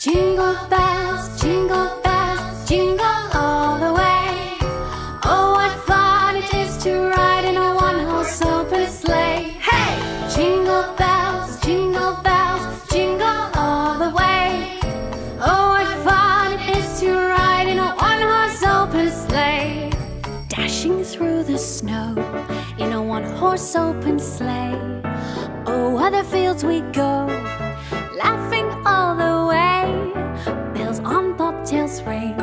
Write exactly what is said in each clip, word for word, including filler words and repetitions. Jingle bells, jingle bells, jingle all the way. Oh, what fun it is to ride in a one-horse open sleigh. Hey! Jingle bells, jingle bells, jingle all the way. Oh, what fun it is to ride in a one-horse open sleigh. Dashing through the snow in a one-horse open sleigh. Oh, other fields we go, laughing all the way. Bells on bobtails ring,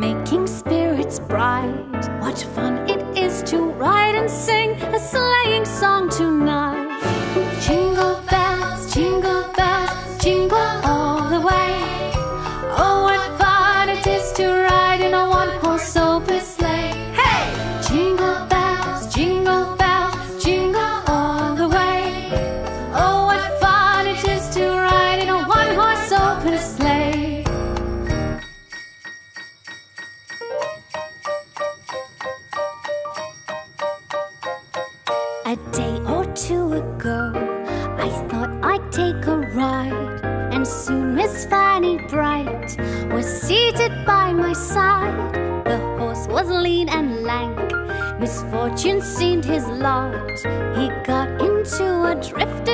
making spirits bright. What fun it is to ride and sing a sleighing song tonight. Jingle bells, jingle bells, jingle all the way. Oh, what fun it is to ride in a one-horse open sleigh. Hey! Jingle bells, jingle bells, jingle all the way. Oh, what fun it is to ride in a one-horse open sleigh. A day or two ago, I thought I'd take a ride, and soon Miss Fanny Bright was seated by my side. The horse was lean and lank, misfortune seemed his lot. He got into a drift